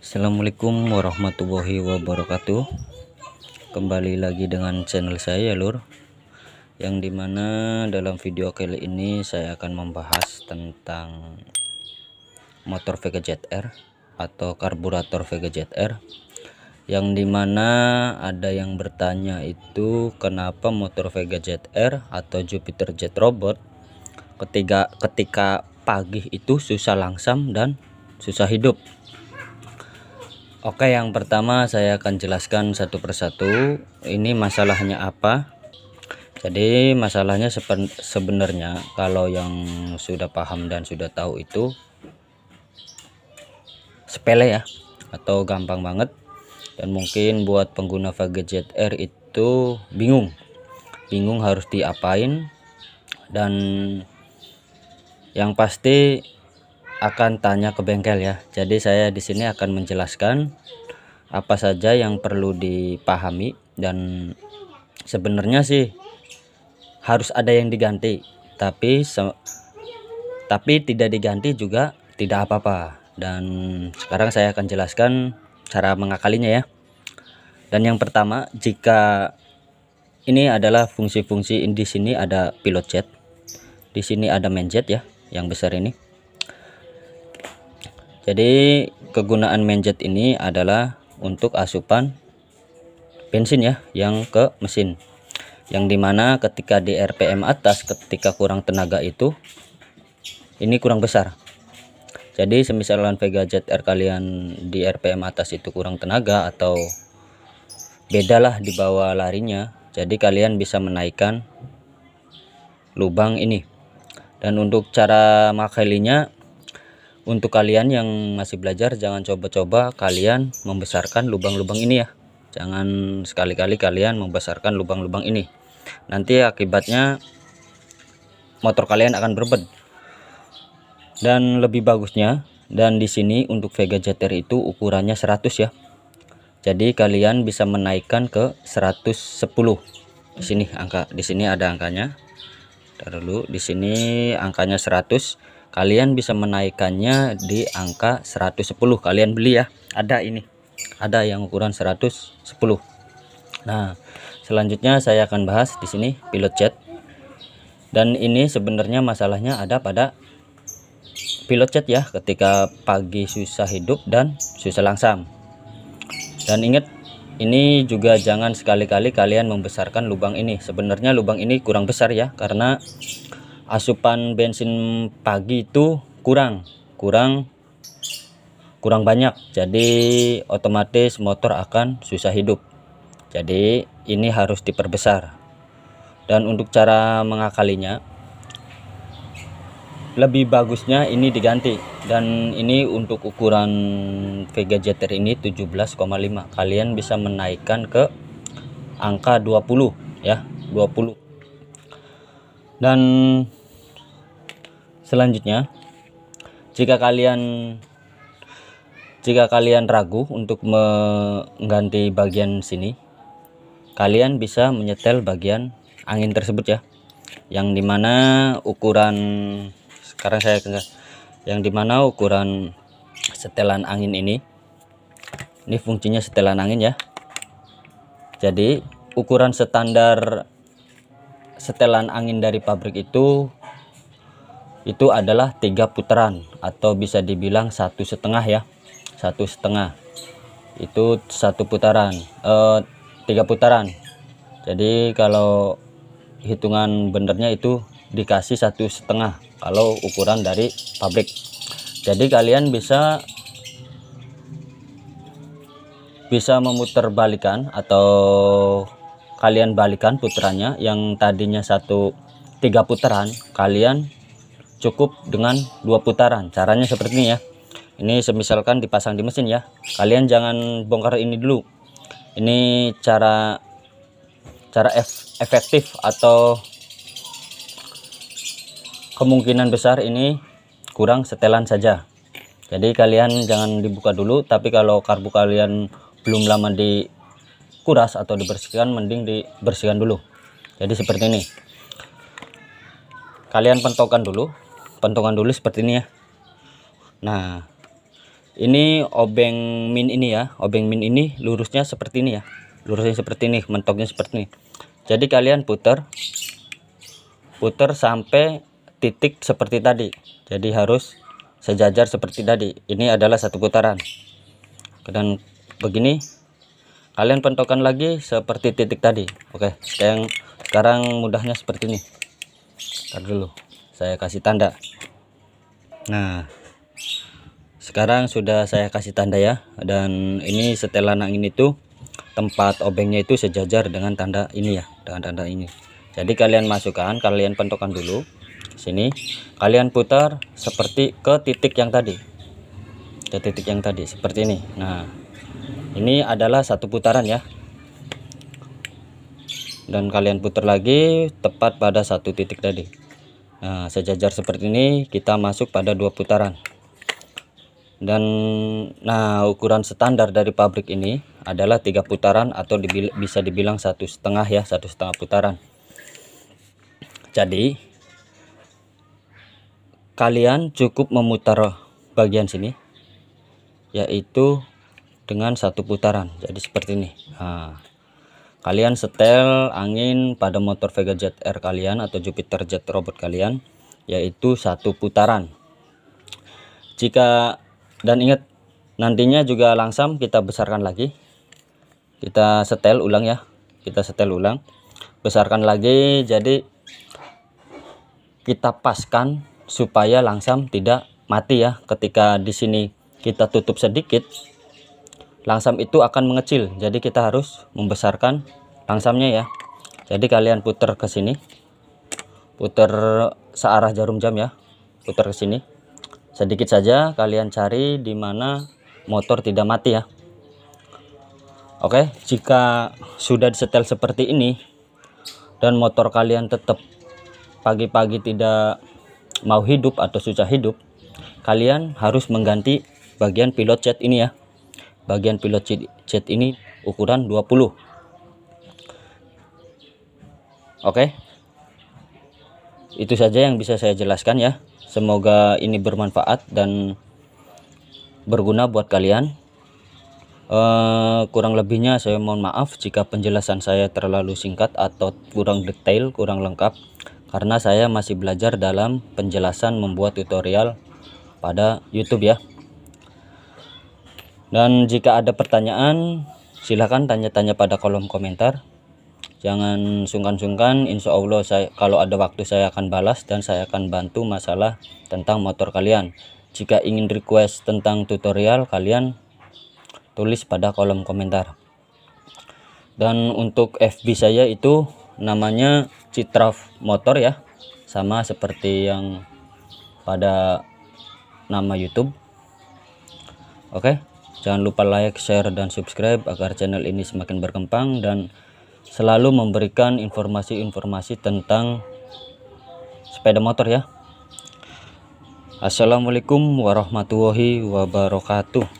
Assalamualaikum warahmatullahi wabarakatuh. Kembali lagi dengan channel saya ya lur, yang dimana dalam video kali ini saya akan membahas tentang motor Vega ZR atau karburator Vega ZR, yang dimana ada yang bertanya itu kenapa motor Vega ZR atau Jupiter Z robot ketika pagi itu susah langsam dan susah hidup. Oke, yang pertama saya akan jelaskan satu persatu ini masalahnya apa. Jadi masalahnya sebenarnya kalau yang sudah paham dan sudah tahu itu sepele ya, atau gampang banget. Dan mungkin buat pengguna Vega ZR itu bingung harus diapain, dan yang pasti akan tanya ke bengkel ya. Jadi saya di sini akan menjelaskan apa saja yang perlu dipahami, dan sebenarnya sih harus ada yang diganti, tapi tidak diganti juga tidak apa-apa. Dan sekarang saya akan jelaskan cara mengakalinya ya. Dan yang pertama, jika ini adalah fungsi-fungsi, di sini ada pilot jet, di sini ada main jet ya, yang besar ini. Jadi kegunaan main jet ini adalah untuk asupan bensin ya, yang ke mesin, yang dimana ketika di RPM atas, ketika kurang tenaga itu ini kurang besar. Jadi semisalkan Vega ZR kalian di RPM atas itu kurang tenaga atau bedalah di bawah larinya, jadi kalian bisa menaikkan lubang ini. Dan untuk cara makalinya, untuk kalian yang masih belajar, jangan coba-coba kalian membesarkan lubang-lubang ini ya. Jangan sekali-kali kalian membesarkan lubang-lubang ini. Nanti akibatnya motor kalian akan berbed. Dan lebih bagusnya, dan di sini untuk Vega ZR itu ukurannya 100 ya. Jadi kalian bisa menaikkan ke 110. Di sini angka, di sini ada angkanya. Taruh dulu, di sini angkanya 100. Kalian bisa menaikkannya di angka 110, kalian beli ya, ada ini, ada yang ukuran 110. Nah, selanjutnya saya akan bahas di sini pilot jet. Dan ini sebenarnya masalahnya ada pada pilot jet ya, ketika pagi susah hidup dan susah langsam. Dan ingat, ini juga jangan sekali-kali kalian membesarkan lubang ini. Sebenarnya lubang ini kurang besar ya, karena asupan bensin pagi itu kurang banyak, jadi otomatis motor akan susah hidup. Jadi ini harus diperbesar. Dan untuk cara mengakalinya, lebih bagusnya ini diganti. Dan ini untuk ukuran Vega ZR ini 17,5, kalian bisa menaikkan ke angka 20 ya, 20. Dan selanjutnya, jika kalian ragu untuk mengganti bagian sini, kalian bisa menyetel bagian angin tersebut ya, yang dimana ukuran sekarang saya ukuran setelan angin ini fungsinya setelan angin ya. Jadi ukuran standar setelan angin dari pabrik itu adalah 3 putaran, atau bisa dibilang 1,5 ya, 1,5 itu 1 putaran, 3 putaran. Jadi kalau hitungan benernya itu dikasih 1,5 kalau ukuran dari pabrik. Jadi kalian bisa memutarbalikan, atau kalian balikan putarannya. Yang tadinya 3 putaran, kalian cukup dengan 2 putaran. Caranya seperti ini ya. Ini semisalkan dipasang di mesin ya, kalian jangan bongkar ini dulu. Ini cara efektif, atau kemungkinan besar ini kurang setelan saja. Jadi kalian jangan dibuka dulu, tapi kalau karbu kalian belum lama dikuras atau dibersihkan, mending dibersihkan dulu. Jadi seperti ini, kalian pentokkan dulu seperti ini ya. Nah, Ini obeng min ini ya, obeng min ini lurusnya seperti ini ya, lurusnya seperti ini, mentoknya seperti ini. Jadi kalian putar sampai titik seperti tadi. Jadi harus sejajar seperti tadi. Ini adalah satu putaran. Dan begini kalian pentokkan lagi seperti titik tadi. Oke, sekarang mudahnya seperti ini. Ntar dulu saya kasih tanda. Nah, sekarang sudah saya kasih tanda ya. Dan ini setelan angin itu tempat obengnya itu sejajar dengan tanda ini ya, dengan tanda ini. Jadi kalian masukkan, kalian pentokkan dulu sini, kalian putar seperti ke titik yang tadi, ke titik yang tadi seperti ini. Nah, ini adalah satu putaran ya, dan kalian putar lagi tepat pada satu titik tadi. Nah, sejajar seperti ini, kita masuk pada dua putaran. Dan nah, ukuran standar dari pabrik ini adalah 3 putaran atau bisa dibilang 1,5 ya, 1,5 putaran. Jadi kalian cukup memutar bagian sini yaitu dengan 1 putaran. Jadi seperti ini. Nah, kalian setel angin pada motor Vega ZR kalian atau Jupiter Z robot kalian yaitu 1 putaran. Jika, dan ingat, nantinya juga langsam kita besarkan lagi, kita setel ulang ya, kita setel ulang, besarkan lagi. Jadi kita paskan supaya langsam tidak mati ya. Ketika di sini kita tutup sedikit, langsam itu akan mengecil. Jadi kita harus membesarkan langsamnya ya. Jadi kalian putar ke sini, putar searah jarum jam ya, putar ke sini sedikit saja. Kalian cari di mana motor tidak mati ya. Oke, jika sudah disetel seperti ini dan motor kalian tetap pagi-pagi tidak mau hidup atau susah hidup, kalian harus mengganti bagian pilot jet ini ya. Bagian pilot jet ini ukuran 20. Oke, itu saja yang bisa saya jelaskan ya. Semoga ini bermanfaat dan berguna buat kalian. Kurang lebihnya saya mohon maaf jika penjelasan saya terlalu singkat atau kurang detail, kurang lengkap, karena saya masih belajar dalam penjelasan membuat tutorial pada YouTube ya. Dan jika ada pertanyaan, silahkan tanya-tanya pada kolom komentar. Jangan sungkan-sungkan, insya Allah kalau ada waktu saya akan balas dan saya akan bantu masalah tentang motor kalian. Jika ingin request tentang tutorial, kalian tulis pada kolom komentar. Dan untuk FB saya itu namanya Citraf Motor ya, sama seperti yang pada nama YouTube. Oke, jangan lupa like, share, dan subscribe agar channel ini semakin berkembang dan selalu memberikan informasi-informasi tentang sepeda motor ya. Assalamualaikum warahmatullahi wabarakatuh.